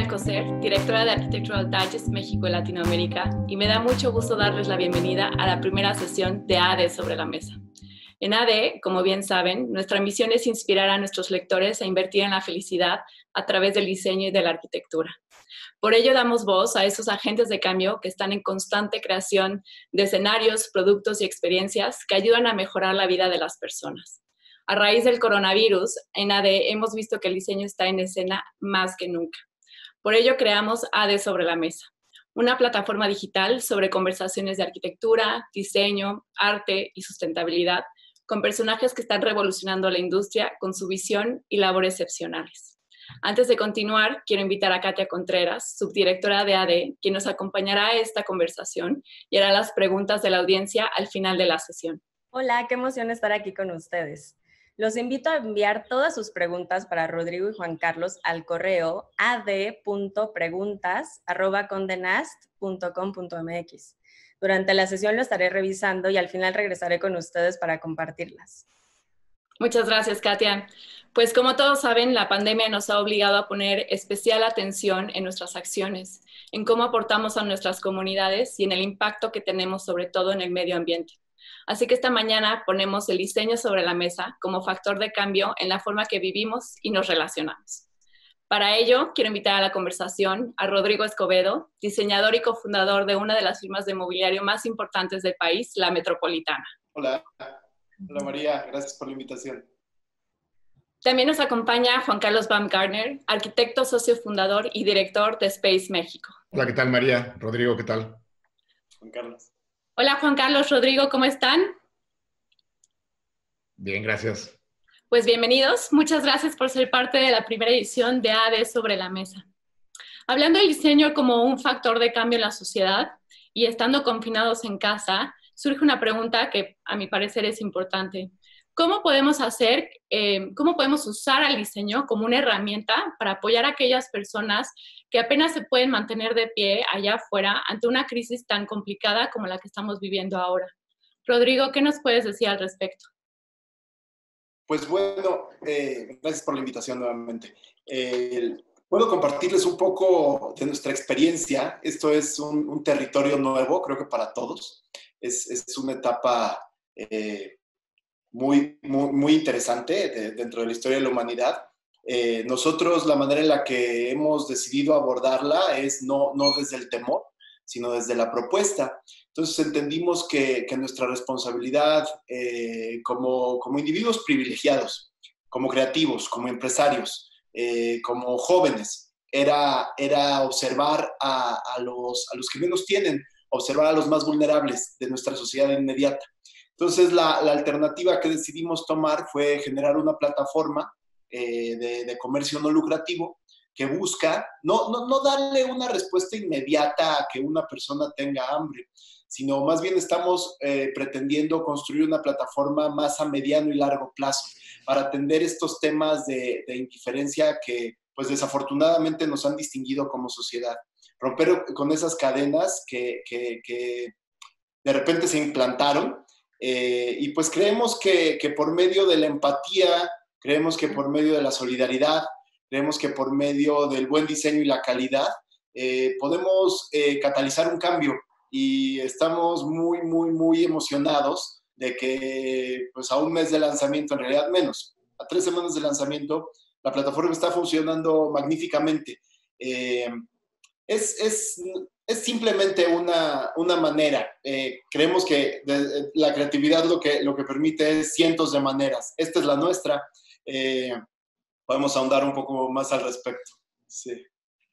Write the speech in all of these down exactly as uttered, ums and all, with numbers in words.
Alcocer, directora de Architectural Digest México y Latinoamérica, y me da mucho gusto darles la bienvenida a la primera sesión de A D sobre la mesa. En A D, como bien saben, nuestra misión es inspirar a nuestros lectores a invertir en la felicidad a través del diseño y de la arquitectura. Por ello damos voz a esos agentes de cambio que están en constante creación de escenarios, productos y experiencias que ayudan a mejorar la vida de las personas. A raíz del coronavirus, en A D hemos visto que el diseño está en escena más que nunca. Por ello creamos A D sobre la mesa, una plataforma digital sobre conversaciones de arquitectura, diseño, arte y sustentabilidad, con personajes que están revolucionando la industria con su visión y labores excepcionales. Antes de continuar, quiero invitar a Katia Contreras, subdirectora de A D, quien nos acompañará a esta conversación y hará las preguntas de la audiencia al final de la sesión. Hola, qué emoción estar aquí con ustedes. Los invito a enviar todas sus preguntas para Rodrigo y Juan Carlos al correo a d punto preguntas arroba condenast punto com punto m x. Durante la sesión lo estaré revisando y al final regresaré con ustedes para compartirlas. Muchas gracias, Katia. Pues como todos saben, la pandemia nos ha obligado a poner especial atención en nuestras acciones, en cómo aportamos a nuestras comunidades y en el impacto que tenemos sobre todo en el medio ambiente. Así que esta mañana ponemos el diseño sobre la mesa como factor de cambio en la forma que vivimos y nos relacionamos. Para ello, quiero invitar a la conversación a Rodrigo Escobedo, diseñador y cofundador de una de las firmas de mobiliario más importantes del país, La Metropolitana. Hola. Hola María, gracias por la invitación. También nos acompaña Juan Carlos Baumgartner, arquitecto, socio fundador y director de Space México. Hola, ¿qué tal María? Rodrigo, ¿qué tal? Juan Carlos. Hola Juan Carlos, Rodrigo, ¿cómo están? Bien, gracias. Pues bienvenidos, muchas gracias por ser parte de la primera edición de A D sobre la mesa. Hablando del diseño como un factor de cambio en la sociedad y estando confinados en casa, surge una pregunta que a mi parecer es importante. ¿Cómo podemos hacer, eh, cómo podemos usar al diseño como una herramienta para apoyar a aquellas personas que apenas se pueden mantener de pie allá afuera ante una crisis tan complicada como la que estamos viviendo ahora? Rodrigo, ¿qué nos puedes decir al respecto? Pues bueno, eh, gracias por la invitación nuevamente. Eh, puedo compartirles un poco de nuestra experiencia. Esto es un, un territorio nuevo, creo que para todos. Es, es una etapa... Eh, Muy, muy, muy interesante de, dentro de la historia de la humanidad. Eh, nosotros la manera en la que hemos decidido abordarla es no, no desde el temor, sino desde la propuesta. Entonces entendimos que, que nuestra responsabilidad eh, como, como individuos privilegiados, como creativos, como empresarios, eh, como jóvenes, era, era observar a, a, los, a los que menos tienen, observar a los más vulnerables de nuestra sociedad inmediata. Entonces, la, la alternativa que decidimos tomar fue generar una plataforma eh, de, de comercio no lucrativo que busca no, no, no darle una respuesta inmediata a que una persona tenga hambre, sino más bien estamos eh, pretendiendo construir una plataforma más a mediano y largo plazo para atender estos temas de, de indiferencia que, pues, desafortunadamente nos han distinguido como sociedad. Romper con esas cadenas que, que, que de repente se implantaron. Eh, y pues creemos que, que por medio de la empatía, creemos que por medio de la solidaridad, creemos que por medio del buen diseño y la calidad, eh, podemos eh, catalizar un cambio. Y estamos muy, muy, muy emocionados de que, pues, a un mes de lanzamiento, en realidad menos, a tres semanas de lanzamiento, la plataforma está funcionando magníficamente. Eh, es... es Es simplemente una, una manera. Eh, creemos que de, de, la creatividad lo que, lo que permite es cientos de maneras. Esta es la nuestra. Eh, podemos ahondar un poco más al respecto. Sí.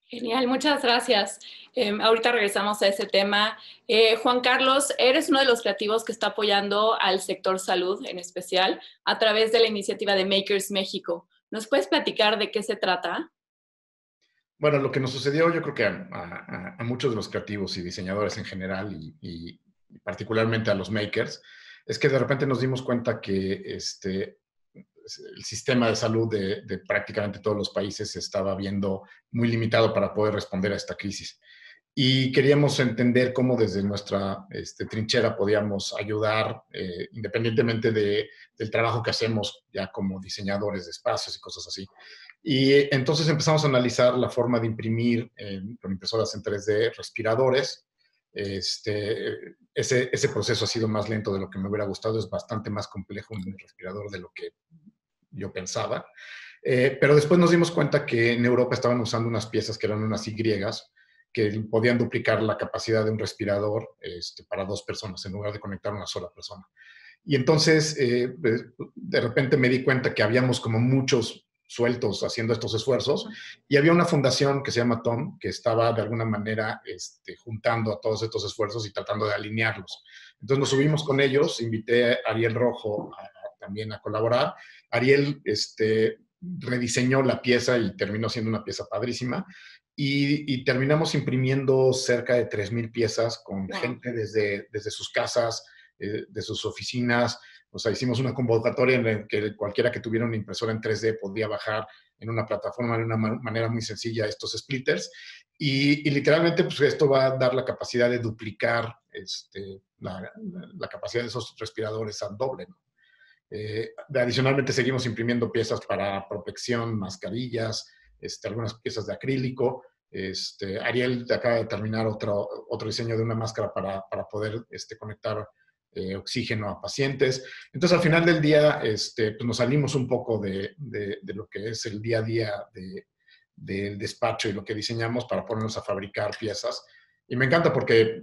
Genial, muchas gracias. Eh, ahorita regresamos a ese tema. Eh, Juan Carlos, eres uno de los creativos que está apoyando al sector salud en especial a través de la iniciativa de Makers México. ¿Nos puedes platicar de qué se trata? Bueno, lo que nos sucedió, yo creo que a, a, a muchos de los creativos y diseñadores en general y, y, y particularmente a los makers, es que de repente nos dimos cuenta que este, el sistema de salud de, de prácticamente todos los países se estaba viendo muy limitado para poder responder a esta crisis. Y queríamos entender cómo desde nuestra este, trinchera podíamos ayudar, eh, independientemente de, del trabajo que hacemos ya como diseñadores de espacios y cosas así. Y entonces empezamos a analizar la forma de imprimir eh, con impresoras en tres D respiradores. Este, ese, ese proceso ha sido más lento de lo que me hubiera gustado, es bastante más complejo un respirador de lo que yo pensaba. Eh, pero después nos dimos cuenta que en Europa estaban usando unas piezas que eran unas Y, que podían duplicar la capacidad de un respirador este, para dos personas, en lugar de conectar a una sola persona. Y entonces, eh, de repente me di cuenta que habíamos como muchos sueltos haciendo estos esfuerzos, y había una fundación que se llama T O M, que estaba de alguna manera este, juntando a todos estos esfuerzos y tratando de alinearlos. Entonces nos subimos con ellos, invité a Ariel Rojo a, a, también a colaborar. Ariel este, rediseñó la pieza y terminó siendo una pieza padrísima, y, y terminamos imprimiendo cerca de tres mil piezas con gente desde, desde sus casas, eh, de sus oficinas. O sea, hicimos una convocatoria en la que cualquiera que tuviera una impresora en tres D podía bajar en una plataforma de una manera muy sencilla estos splitters. Y, y literalmente, pues esto va a dar la capacidad de duplicar este, la, la, la capacidad de esos respiradores al doble, ¿no? Eh, adicionalmente, seguimos imprimiendo piezas para protección, mascarillas, este, algunas piezas de acrílico. Este, Ariel acaba de terminar otro, otro diseño de una máscara para, para poder este, conectar Eh, oxígeno a pacientes. Entonces, al final del día, este, pues nos salimos un poco de, de, de lo que es el día a día de, del despacho y lo que diseñamos para ponernos a fabricar piezas. Y me encanta porque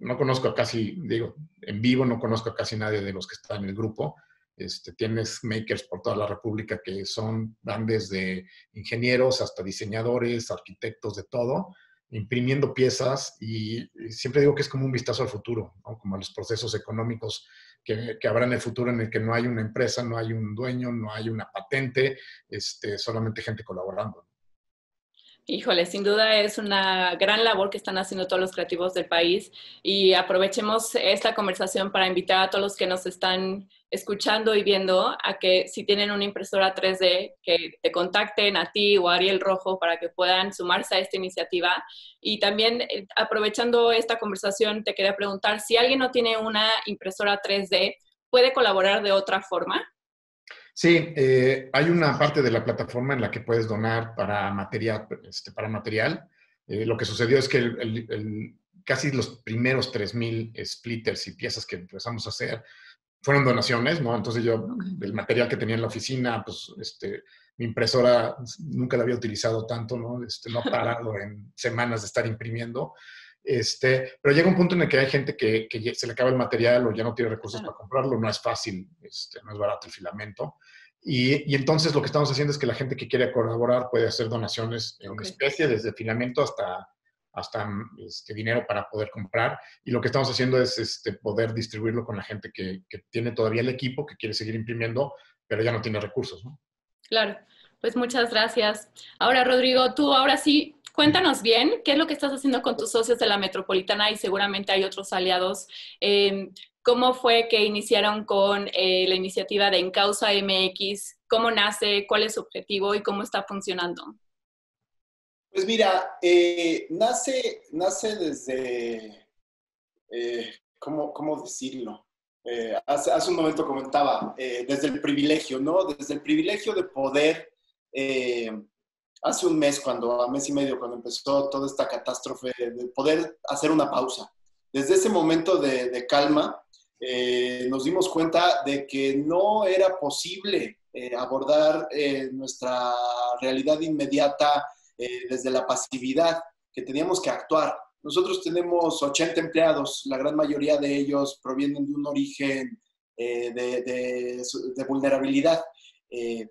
no conozco a casi, digo, en vivo no conozco a casi nadie de los que está en el grupo. Este, tienes makers por toda la república que son grandes, de ingenieros hasta diseñadores, arquitectos, de todo, imprimiendo piezas, y siempre digo que es como un vistazo al futuro, ¿no? Como a los procesos económicos que, que habrá en el futuro, en el que no hay una empresa, no hay un dueño, no hay una patente, este, solamente gente colaborando. Híjole, sin duda es una gran labor que están haciendo todos los creativos del país, y aprovechemos esta conversación para invitar a todos los que nos están escuchando y viendo a que si tienen una impresora tres D, que te contacten a ti o a Ariel Rojo para que puedan sumarse a esta iniciativa. Y también, aprovechando esta conversación, te quería preguntar, si alguien no tiene una impresora tres D, ¿puede colaborar de otra forma? Sí, eh, hay una parte de la plataforma en la que puedes donar para material. Este, para material. Eh, lo que sucedió es que el, el, el, casi los primeros tres mil splitters y piezas que empezamos a hacer fueron donaciones, ¿no? Entonces yo, el material que tenía en la oficina, pues este, mi impresora nunca la había utilizado tanto, ¿no? Este, no ha parado en semanas de estar imprimiendo. Este, pero llega un punto en el que hay gente que, que se le acaba el material o ya no tiene recursos para comprarlo, no es fácil, este, no es barato el filamento. Y, y entonces lo que estamos haciendo es que la gente que quiere colaborar puede hacer donaciones en okay. especie, desde filamento hasta, hasta este, dinero para poder comprar. Y lo que estamos haciendo es este, poder distribuirlo con la gente que, que tiene todavía el equipo, que quiere seguir imprimiendo, pero ya no tiene recursos, ¿no? Claro, pues muchas gracias. Ahora, Rodrigo, tú ahora sí... cuéntanos bien, ¿qué es lo que estás haciendo con tus socios de la Metropolitana? Y seguramente hay otros aliados. Eh, ¿Cómo fue que iniciaron con eh, la iniciativa de En Causa M X? ¿Cómo nace? ¿Cuál es su objetivo? ¿Y cómo está funcionando? Pues mira, eh, nace, nace desde... Eh, ¿cómo, cómo decirlo? Eh, hace, hace un momento comentaba, eh, desde el privilegio, ¿no? Desde el privilegio de poder... Eh, hace un mes, cuando, a mes y medio, cuando empezó toda esta catástrofe, de poder hacer una pausa. Desde ese momento de, de calma, eh, nos dimos cuenta de que no era posible eh, abordar eh, nuestra realidad inmediata eh, desde la pasividad, que teníamos que actuar. Nosotros tenemos ochenta empleados, la gran mayoría de ellos provienen de un origen eh, de, de, de vulnerabilidad, eh,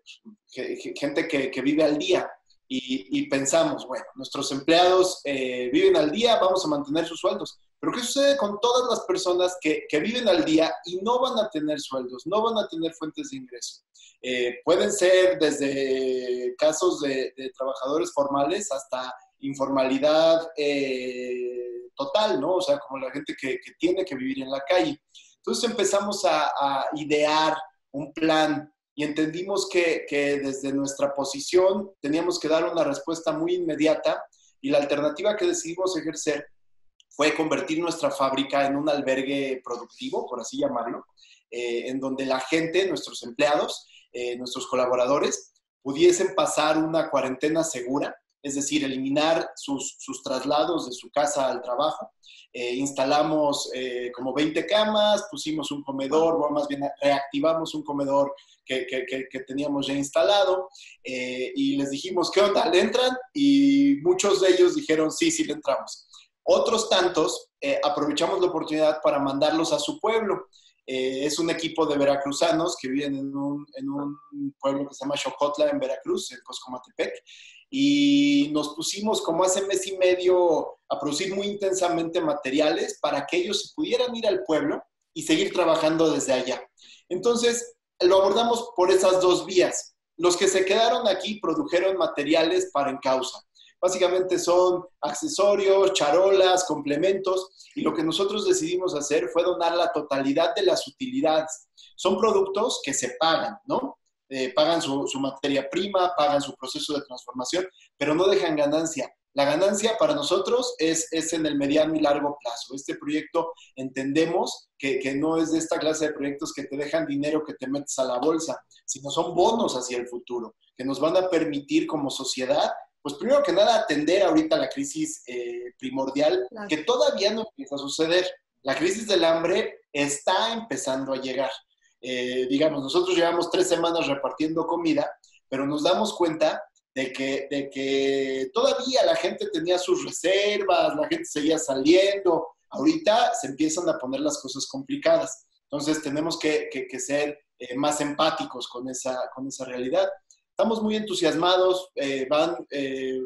gente que, que vive al día. Y, y pensamos, bueno, nuestros empleados eh, viven al día, vamos a mantener sus sueldos. Pero ¿qué sucede con todas las personas que, que viven al día y no van a tener sueldos, no van a tener fuentes de ingreso? Eh, pueden ser desde casos de, de trabajadores formales hasta informalidad eh, total, ¿no? O sea, como la gente que, que tiene que vivir en la calle. Entonces empezamos a, a idear un plan. Y entendimos que, que desde nuestra posición teníamos que dar una respuesta muy inmediata, y la alternativa que decidimos ejercer fue convertir nuestra fábrica en un albergue productivo, por así llamarlo, eh, en donde la gente, nuestros empleados, eh, nuestros colaboradores, pudiesen pasar una cuarentena segura, es decir, eliminar sus, sus traslados de su casa al trabajo. Eh, instalamos eh, como veinte camas, pusimos un comedor, o más bien reactivamos un comedor que, que, que, que teníamos ya instalado, eh, y les dijimos, ¿qué onda? ¿Le entran? Y muchos de ellos dijeron, sí, sí le entramos. Otros tantos eh, aprovechamos la oportunidad para mandarlos a su pueblo. Eh, es un equipo de veracruzanos que viven en un, en un pueblo que se llama Xocotla, en Veracruz, en Coscomatepec, y nos pusimos como hace mes y medio a producir muy intensamente materiales para que ellos pudieran ir al pueblo y seguir trabajando desde allá. Entonces, lo abordamos por esas dos vías. Los que se quedaron aquí produjeron materiales para En Causa. Básicamente son accesorios, charolas, complementos, y lo que nosotros decidimos hacer fue donar la totalidad de las utilidades. Son productos que se pagan, ¿no? Eh, pagan su, su materia prima, pagan su proceso de transformación, pero no dejan ganancia. La ganancia para nosotros es, es en el mediano y largo plazo. Este proyecto entendemos que, que no es de esta clase de proyectos que te dejan dinero que te metes a la bolsa, sino son bonos hacia el futuro, que nos van a permitir como sociedad, pues primero que nada, atender ahorita la crisis eh, primordial, claro, que todavía no empieza a suceder. La crisis del hambre está empezando a llegar. Eh, digamos, nosotros llevamos tres semanas repartiendo comida, pero nos damos cuenta de que, de que todavía la gente tenía sus reservas, la gente seguía saliendo. Ahorita se empiezan a poner las cosas complicadas. Entonces tenemos que, que, que ser eh, más empáticos con esa, con esa realidad. Estamos muy entusiasmados, eh, van, eh,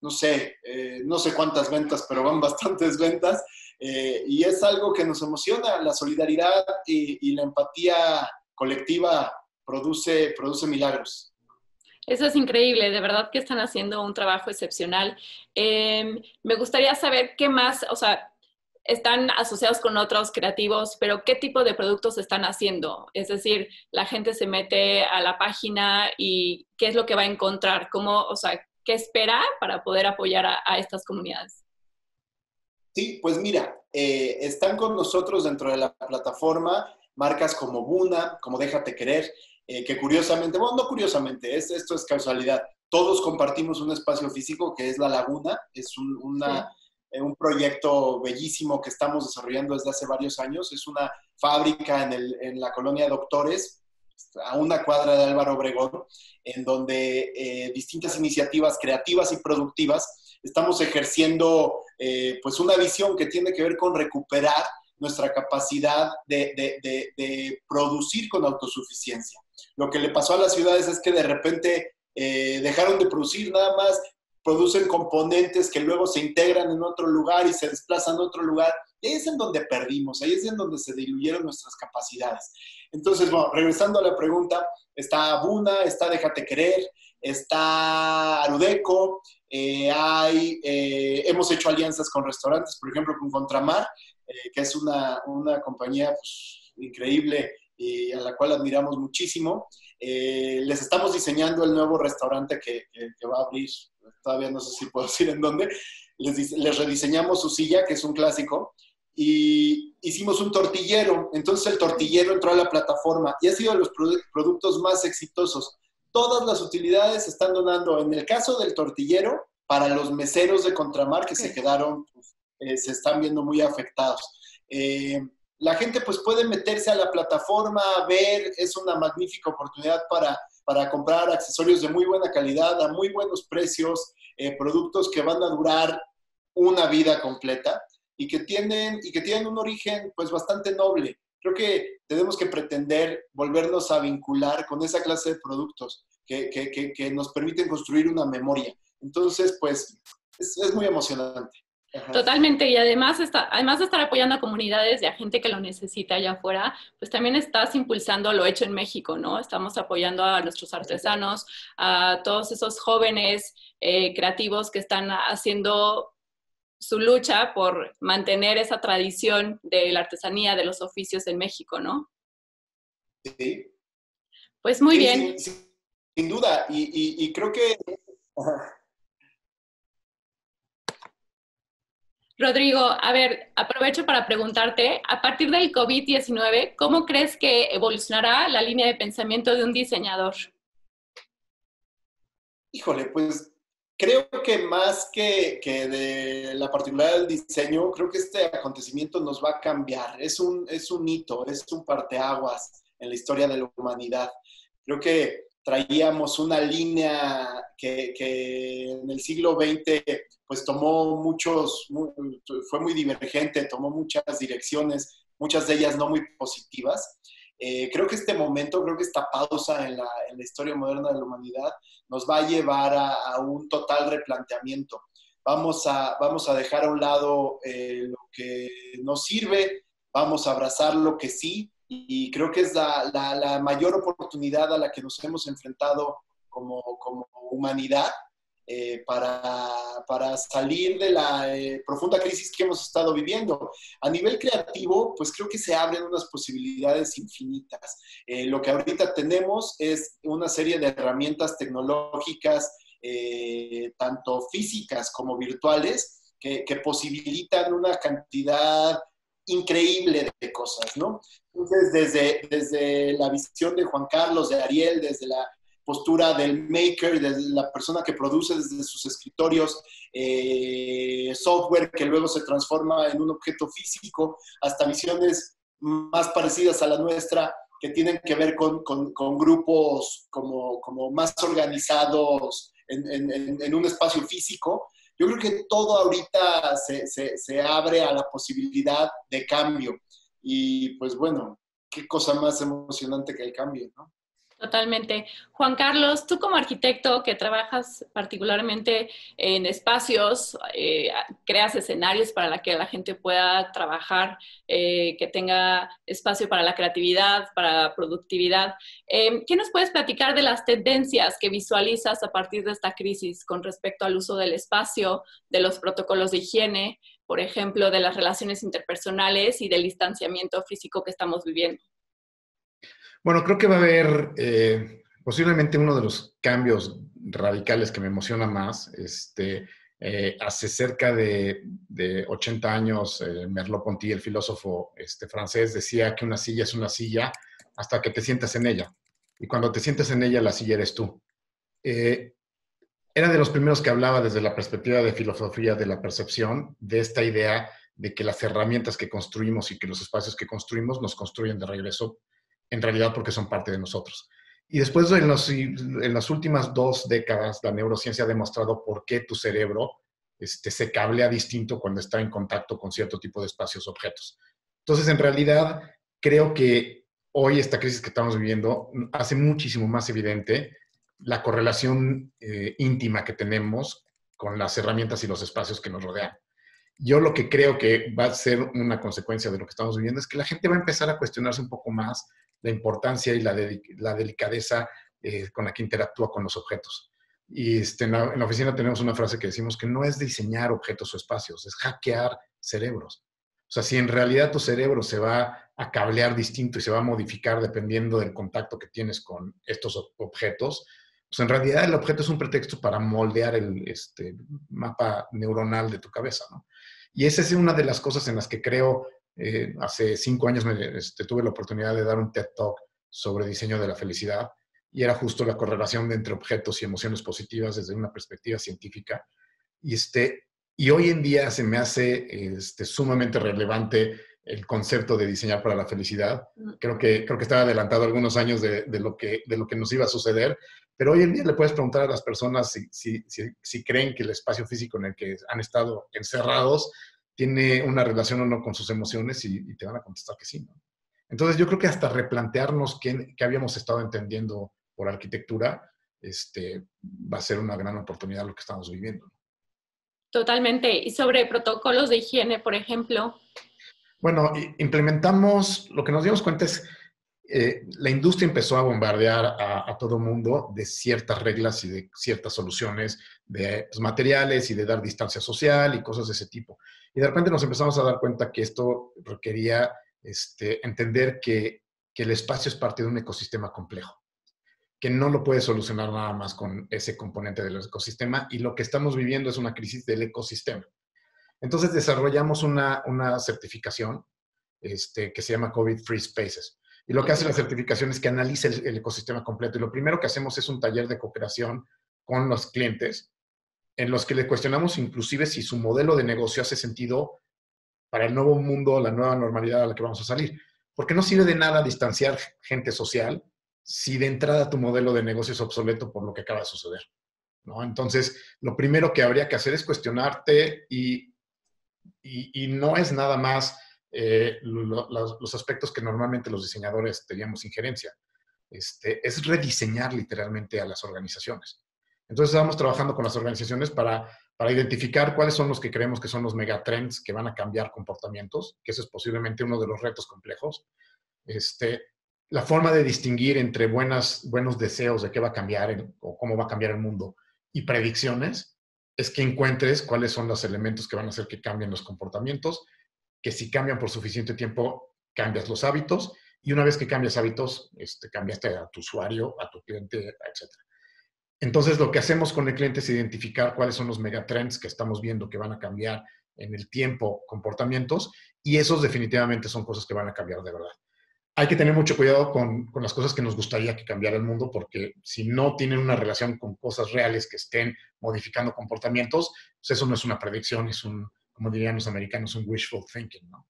no sé, eh, no sé cuántas ventas, pero van bastantes ventas. Eh, y es algo que nos emociona, la solidaridad y, y la empatía colectiva produce, produce milagros. Eso es increíble, de verdad que están haciendo un trabajo excepcional. Eh, me gustaría saber qué más, o sea, están asociados con otros creativos, pero ¿qué tipo de productos están haciendo? Es decir, la gente se mete a la página y ¿qué es lo que va a encontrar? ¿Cómo, o sea, qué espera para poder apoyar a, a estas comunidades? Sí, pues mira, eh, están con nosotros dentro de la plataforma marcas como Buna, como Déjate Querer, eh, que curiosamente, bueno, no curiosamente, es, esto es causalidad. Todos compartimos un espacio físico que es La Laguna, es un, una... Sí. Un proyecto bellísimo que estamos desarrollando desde hace varios años. Es una fábrica en, el, en la colonia Doctores, a una cuadra de Álvaro Obregón, en donde eh, distintas iniciativas creativas y productivas estamos ejerciendo eh, pues una visión que tiene que ver con recuperar nuestra capacidad de, de, de, de producir con autosuficiencia. Lo que le pasó a las ciudades es que de repente eh, dejaron de producir nada más, producen componentes que luego se integran en otro lugar y se desplazan a otro lugar. Ahí es en donde perdimos, ahí es en donde se diluyeron nuestras capacidades. Entonces, bueno, regresando a la pregunta, está Buna, está Déjate Querer, está Arudeco, eh, hay, eh, hemos hecho alianzas con restaurantes, por ejemplo, con Contramar, eh, que es una, una compañía pues, increíble y a la cual admiramos muchísimo. Eh, les estamos diseñando el nuevo restaurante que, que, que va a abrir, todavía no sé si puedo decir en dónde. Les, les rediseñamos su silla, que es un clásico, y hicimos un tortillero. Entonces el tortillero entró a la plataforma y ha sido de los produ- productos más exitosos. Todas las utilidades se están donando, en el caso del tortillero, para los meseros de Contramar que sí se quedaron, pues, eh, se están viendo muy afectados. Eh, La gente pues puede meterse a la plataforma, ver, es una magnífica oportunidad para, para comprar accesorios de muy buena calidad, a muy buenos precios, eh, productos que van a durar una vida completa y que tienen, y que tienen un origen pues bastante noble. Creo que tenemos que pretender volvernos a vincular con esa clase de productos que, que, que, que nos permiten construir una memoria. Entonces pues es, es muy emocionante. Ajá. Totalmente, y además, está, además de estar apoyando a comunidades y a gente que lo necesita allá afuera, pues también estás impulsando lo hecho en México, ¿no? Estamos apoyando a nuestros artesanos, a todos esos jóvenes eh, creativos que están haciendo su lucha por mantener esa tradición de la artesanía, de los oficios en México, ¿no? Sí. Pues muy sí, bien. Sí, sí, sin duda, y, y, y creo que... Ajá. Rodrigo, a ver, aprovecho para preguntarte, a partir del COVID diecinueve, ¿cómo crees que evolucionará la línea de pensamiento de un diseñador? híjole, pues creo que más que, que de la particularidad del diseño, creo que este acontecimiento nos va a cambiar. Es un, es un hito, es un parteaguas en la historia de la humanidad. Creo que traíamos una línea que, que en el siglo veinte pues tomó muchos, muy, fue muy divergente, tomó muchas direcciones, muchas de ellas no muy positivas. Eh, creo que este momento, creo que esta pausa en la, en la historia moderna de la humanidad nos va a llevar a, a un total replanteamiento. Vamos a, vamos a dejar a un lado eh, lo que nos sirve, vamos a abrazar lo que sí, y creo que es la, la, la mayor oportunidad a la que nos hemos enfrentado como, como humanidad eh, para, para salir de la eh, profunda crisis que hemos estado viviendo. A nivel creativo, pues creo que se abren unas posibilidades infinitas. Eh, lo que ahorita tenemos es una serie de herramientas tecnológicas, eh, tanto físicas como virtuales, que, que posibilitan una cantidad increíble de cosas, ¿no? Entonces, desde, desde la visión de Juan Carlos, de Ariel, desde la postura del maker, desde la persona que produce desde sus escritorios, eh, software que luego se transforma en un objeto físico, hasta visiones más parecidas a la nuestra, que tienen que ver con, con, con grupos como, como más organizados en, en, en un espacio físico. Yo creo que todo ahorita se, se, se abre a la posibilidad de cambio. Y pues bueno, qué cosa más emocionante que el cambio, ¿no? Totalmente. Juan Carlos, tú como arquitecto que trabajas particularmente en espacios, eh, creas escenarios para la que la gente pueda trabajar, eh, que tenga espacio para la creatividad, para la productividad. Eh, ¿Qué nos puedes platicar de las tendencias que visualizas a partir de esta crisis con respecto al uso del espacio, de los protocolos de higiene, por ejemplo, de las relaciones interpersonales y del distanciamiento físico que estamos viviendo? Bueno, creo que va a haber eh, posiblemente uno de los cambios radicales que me emociona más. Este, eh, hace cerca de, de ochenta años, eh, Merleau-Ponty, el filósofo este, francés, decía que una silla es una silla hasta que te sientas en ella. Y cuando te sientas en ella, la silla eres tú. Eh, era de los primeros que hablaba desde la perspectiva de filosofía de la percepción, de esta idea de que las herramientas que construimos y que los espacios que construimos nos construyen de regreso, en realidad porque son parte de nosotros. Y después, en, los, en las últimas dos décadas, la neurociencia ha demostrado por qué tu cerebro este, se cablea distinto cuando está en contacto con cierto tipo de espacios, objetos. Entonces, en realidad, creo que hoy esta crisis que estamos viviendo hace muchísimo más evidente la correlación eh, íntima que tenemos con las herramientas y los espacios que nos rodean. Yo lo que creo que va a ser una consecuencia de lo que estamos viviendo es que la gente va a empezar a cuestionarse un poco más la importancia y la, de, la delicadeza eh, con la que interactúa con los objetos. Y este, en, la, en la oficina tenemos una frase que decimos que no es diseñar objetos o espacios, es hackear cerebros. O sea, si en realidad tu cerebro se va a cablear distinto y se va a modificar dependiendo del contacto que tienes con estos objetos, pues en realidad el objeto es un pretexto para moldear el este, mapa neuronal de tu cabeza, ¿no? Y esa es una de las cosas en las que creo. Eh, hace cinco años me, este, tuve la oportunidad de dar un TED Talk sobre diseño de la felicidad y era justo la correlación entre objetos y emociones positivas desde una perspectiva científica. Y, este, y hoy en día se me hace este, sumamente relevante el concepto de diseñar para la felicidad. Creo que, creo que estaba adelantado algunos años de, de, lo que, de lo que nos iba a suceder, pero hoy en día le puedes preguntar a las personas si, si, si, si creen que el espacio físico en el que han estado encerrados tiene una relación o no con sus emociones y, y te van a contestar que sí, ¿no? Entonces yo creo que hasta replantearnos qué, qué habíamos estado entendiendo por arquitectura este, va a ser una gran oportunidad lo que estamos viviendo, ¿no? Totalmente. ¿Y sobre protocolos de higiene, por ejemplo? Bueno, implementamos, lo que nos dimos cuenta es, eh, la industria empezó a bombardear a, a todo mundo de ciertas reglas y de ciertas soluciones de pues, materiales y de dar distancia social y cosas de ese tipo. Y de repente nos empezamos a dar cuenta que esto requería este, entender que, que el espacio es parte de un ecosistema complejo, que no lo puedes solucionar nada más con ese componente del ecosistema y lo que estamos viviendo es una crisis del ecosistema. Entonces desarrollamos una, una certificación este, que se llama COVID Free Spaces. Y lo que hace la certificación es que analiza el, el ecosistema completo. Y lo primero que hacemos es un taller de cooperación con los clientes, en los que le cuestionamos inclusive si su modelo de negocio hace sentido para el nuevo mundo, la nueva normalidad a la que vamos a salir. Porque no sirve de nada distanciar gente social si de entrada tu modelo de negocio es obsoleto por lo que acaba de suceder, ¿no? Entonces, lo primero que habría que hacer es cuestionarte y, y, y no es nada más eh, lo, lo, los aspectos que normalmente los diseñadores teníamos injerencia. Este, es rediseñar literalmente a las organizaciones. Entonces, estamos trabajando con las organizaciones para, para identificar cuáles son los que creemos que son los megatrends que van a cambiar comportamientos, que ese es posiblemente uno de los retos complejos. Este, la forma de distinguir entre buenas, buenos deseos de qué va a cambiar el, o cómo va a cambiar el mundo y predicciones es que encuentres cuáles son los elementos que van a hacer que cambien los comportamientos, que si cambian por suficiente tiempo, cambias los hábitos y una vez que cambias hábitos, este, cambiaste a tu usuario, a tu cliente, etcétera. Entonces, lo que hacemos con el cliente es identificar cuáles son los megatrends que estamos viendo que van a cambiar en el tiempo comportamientos y esos definitivamente son cosas que van a cambiar de verdad. Hay que tener mucho cuidado con, con las cosas que nos gustaría que cambiara el mundo porque si no tienen una relación con cosas reales que estén modificando comportamientos, pues eso no es una predicción, es un, como dirían los americanos, un wishful thinking, ¿no?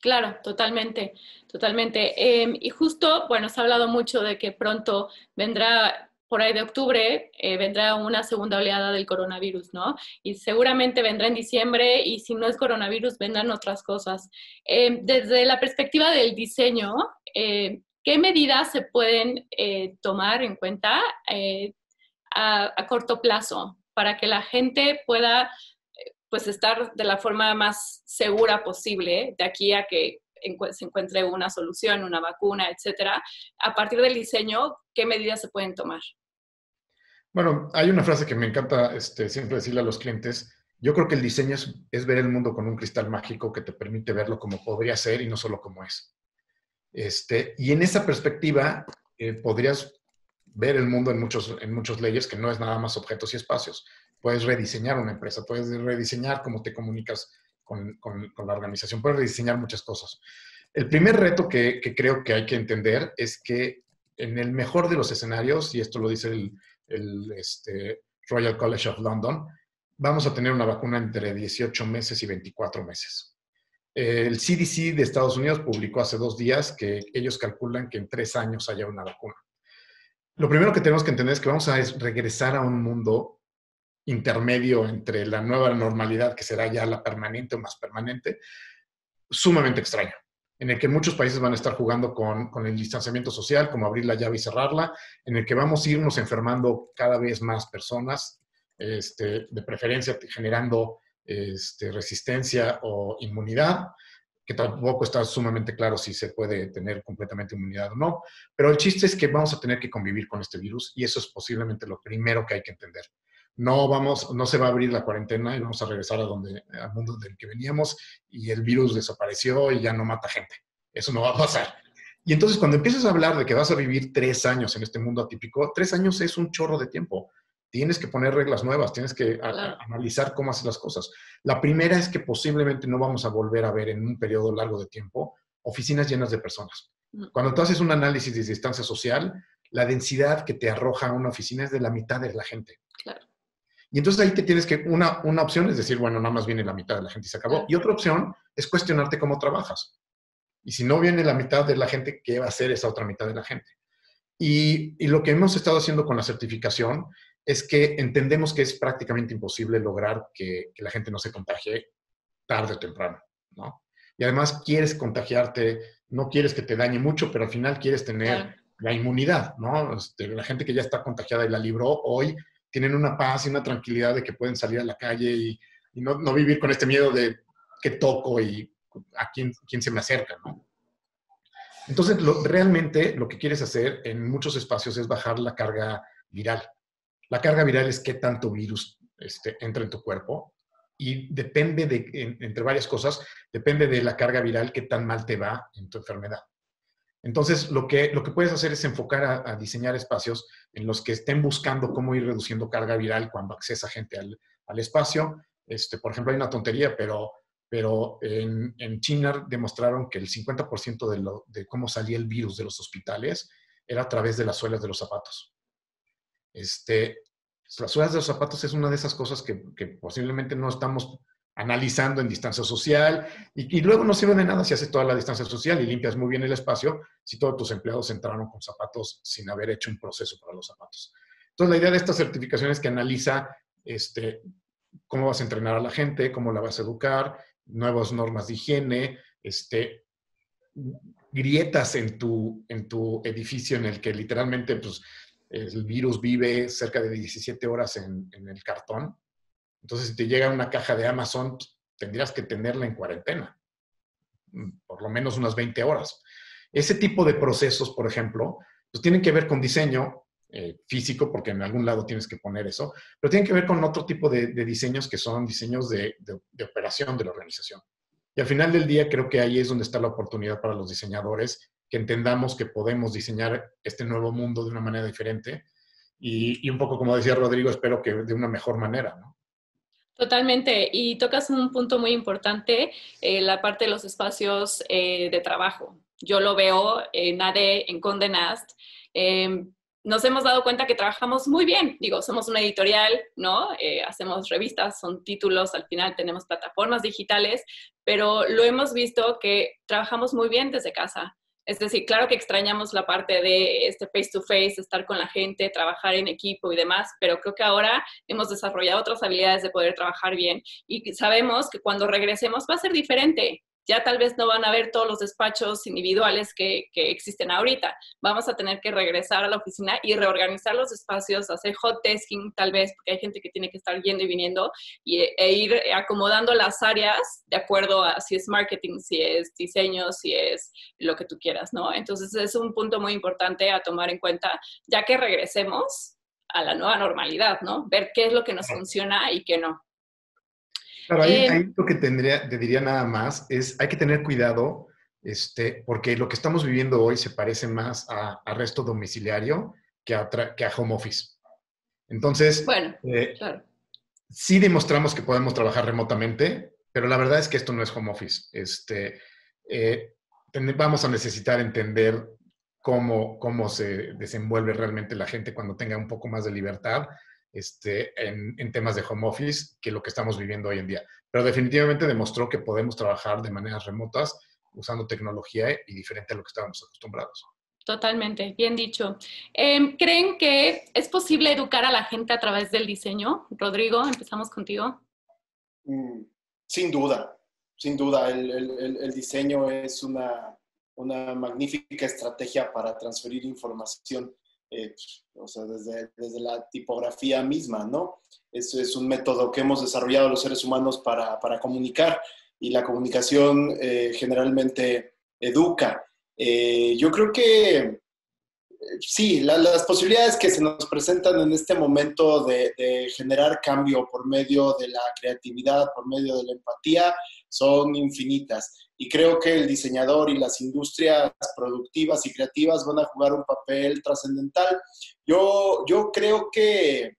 Claro, totalmente, totalmente. Eh, y justo, bueno, se ha hablado mucho de que pronto vendrá... por ahí de octubre eh, vendrá una segunda oleada del coronavirus, ¿no? Y seguramente vendrá en diciembre y si no es coronavirus vendrán otras cosas. Eh, desde la perspectiva del diseño, eh, ¿qué medidas se pueden eh, tomar en cuenta eh, a, a corto plazo para que la gente pueda pues, estar de la forma más segura posible de aquí a que se encuentre una solución, una vacuna, etcétera? A partir del diseño, ¿qué medidas se pueden tomar? Bueno, hay una frase que me encanta este, siempre decirle a los clientes. Yo creo que el diseño es, es ver el mundo con un cristal mágico que te permite verlo como podría ser y no solo como es. Este, y en esa perspectiva, eh, podrías ver el mundo en muchos, en muchos layers que no es nada más objetos y espacios. Puedes rediseñar una empresa, puedes rediseñar cómo te comunicas Con, con, con la organización, puedes rediseñar muchas cosas. El primer reto que, que creo que hay que entender es que en el mejor de los escenarios, y esto lo dice el, el este, Royal College of London, vamos a tener una vacuna entre dieciocho meses y veinticuatro meses. El C D C de Estados Unidos publicó hace dos días que ellos calculan que en tres años haya una vacuna. Lo primero que tenemos que entender es que vamos a regresar a un mundo intermedio entre la nueva normalidad, que será ya la permanente o más permanente, sumamente extraño, en el que muchos países van a estar jugando con, con el distanciamiento social, como abrir la llave y cerrarla, en el que vamos a irnos enfermando cada vez más personas, este, de preferencia generando este, resistencia o inmunidad, que tampoco está sumamente claro si se puede tener completamente inmunidad o no, pero el chiste es que vamos a tener que convivir con este virus y eso es posiblemente lo primero que hay que entender. No, vamos, no se va a abrir la cuarentena y vamos a regresar a donde, al mundo del que veníamos y el virus desapareció y ya no mata gente. Eso no va a pasar. Y entonces cuando empiezas a hablar de que vas a vivir tres años en este mundo atípico, tres años es un chorro de tiempo. Tienes que poner reglas nuevas, tienes que a, a, analizar cómo haces las cosas. La primera es que posiblemente no vamos a volver a ver en un periodo largo de tiempo oficinas llenas de personas. Cuando tú haces un análisis de distancia social, la densidad que te arroja una oficina es de la mitad de la gente. Claro. Y entonces ahí te tienes que, una, una opción es decir, bueno, nada más viene la mitad de la gente y se acabó. Y otra opción es cuestionarte cómo trabajas. Y si no viene la mitad de la gente, ¿qué va a hacer esa otra mitad de la gente? Y, y lo que hemos estado haciendo con la certificación es que entendemos que es prácticamente imposible lograr que, que la gente no se contagie tarde o temprano, ¿no? Y además quieres contagiarte, no quieres que te dañe mucho, pero al final quieres tener la inmunidad, ¿no? Este, la gente que ya está contagiada y la libró hoy, tienen una paz y una tranquilidad de que pueden salir a la calle y, y no, no vivir con este miedo de qué toco y a quién, quién se me acerca, ¿no? Entonces, lo, realmente lo que quieres hacer en muchos espacios es bajar la carga viral. La carga viral es qué tanto virus este, entra en tu cuerpo y depende de, en, entre varias cosas, depende de la carga viral qué tan mal te va en tu enfermedad. Entonces, lo que, lo que puedes hacer es enfocar a, a diseñar espacios en los que estén buscando cómo ir reduciendo carga viral cuando accesa gente al, al espacio. Este, por ejemplo, hay una tontería, pero, pero en, en China demostraron que el cincuenta por ciento de, lo, de cómo salía el virus de los hospitales era a través de las suelas de los zapatos. Este, Rasuras de los zapatos es una de esas cosas que, que posiblemente no estamos analizando en distancia social y, y luego no sirve de nada si haces toda la distancia social y limpias muy bien el espacio si todos tus empleados entraron con zapatos sin haber hecho un proceso para los zapatos. Entonces la idea de estas certificaciones es que analiza este, cómo vas a entrenar a la gente, cómo la vas a educar, nuevas normas de higiene, este, grietas en tu, en tu edificio en el que literalmente pues, el virus vive cerca de diecisiete horas en, en el cartón. Entonces, si te llega una caja de Amazon, tendrías que tenerla en cuarentena. Por lo menos unas veinte horas. Ese tipo de procesos, por ejemplo, pues tienen que ver con diseño eh, físico, porque en algún lado tienes que poner eso, pero tienen que ver con otro tipo de, de diseños que son diseños de, de, de operación de la organización. Y al final del día creo que ahí es donde está la oportunidad para los diseñadores, que entendamos que podemos diseñar este nuevo mundo de una manera diferente y, y un poco como decía Rodrigo, espero que de una mejor manera, ¿no? Totalmente. Y tocas un punto muy importante, eh, la parte de los espacios eh, de trabajo. Yo lo veo en A D, en Condé Nast. Eh, nos hemos dado cuenta que trabajamos muy bien. Digo, somos una editorial, ¿no? Eh, hacemos revistas, son títulos, al final tenemos plataformas digitales, pero lo hemos visto que trabajamos muy bien desde casa. Es decir, claro que extrañamos la parte de este face-to-face, estar con la gente, trabajar en equipo y demás, pero creo que ahora hemos desarrollado otras habilidades de poder trabajar bien y sabemos que cuando regresemos va a ser diferente. Ya tal vez no van a ver todos los despachos individuales que, que existen ahorita. Vamos a tener que regresar a la oficina y reorganizar los espacios, hacer hot desking tal vez, porque hay gente que tiene que estar yendo y viniendo y, e ir acomodando las áreas de acuerdo a si es marketing, si es diseño, si es lo que tú quieras, ¿no? Entonces es un punto muy importante a tomar en cuenta, ya que regresemos a la nueva normalidad, ¿no? Ver qué es lo que nos funciona y qué no. Claro, ahí, eh, ahí lo que tendría, te diría nada más es, hay que tener cuidado, este, porque lo que estamos viviendo hoy se parece más a arresto domiciliario que a, que a home office. Entonces, bueno, eh, claro. Sí demostramos que podemos trabajar remotamente, pero la verdad es que esto no es home office. Este, eh, vamos a necesitar entender cómo, cómo se desenvuelve realmente la gente cuando tenga un poco más de libertad. Este, en, en temas de home office que lo que estamos viviendo hoy en día. Pero definitivamente demostró que podemos trabajar de maneras remotas usando tecnología y diferente a lo que estábamos acostumbrados. Totalmente, bien dicho. Eh, ¿Creen que es posible educar a la gente a través del diseño? Rodrigo, empezamos contigo. Mm, sin duda, sin duda. El, el, el diseño es una, una magnífica estrategia para transferir información. Eh, o sea, desde, desde la tipografía misma, ¿no? Es, es un método que hemos desarrollado los seres humanos para, para comunicar y la comunicación eh, generalmente educa. Eh, yo creo que eh, sí, la, las posibilidades que se nos presentan en este momento de, de generar cambio por medio de la creatividad, por medio de la empatía, son infinitas. Y creo que el diseñador y las industrias productivas y creativas van a jugar un papel trascendental. Yo, yo creo que,